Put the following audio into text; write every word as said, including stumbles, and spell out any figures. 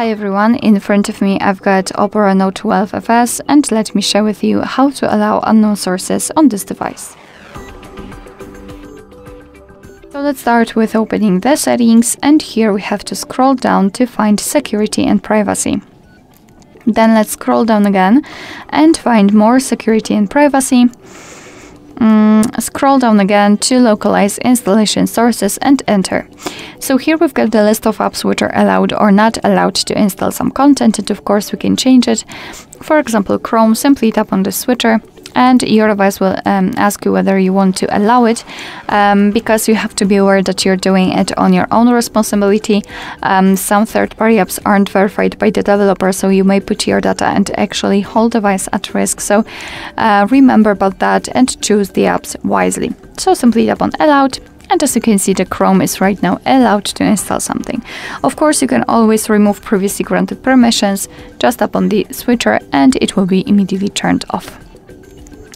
Hi everyone, in front of me I've got OPPO Reno twelve F S, and let me share with you how to allow unknown sources on this device. So let's start with opening the settings, and here we have to scroll down to find security and privacy. Then let's scroll down again and find more security and privacy. Mm, scroll down again to localize installation sources and enter. So here we've got the list of apps which are allowed or not allowed to install some content, and of course we can change it. For example, Chrome, simply tap on the switcher and your device will um, ask you whether you want to allow it, um, because you have to be aware that you're doing it on your own responsibility. Um, some third-party apps aren't verified by the developer, so you may put your data and actually whole device at risk. So uh, remember about that and choose the apps wisely. So simply tap on allowed. And as you can see, the Chrome is right now allowed to install something. Of course, you can always remove previously granted permissions. Just tap on the switcher and it will be immediately turned off.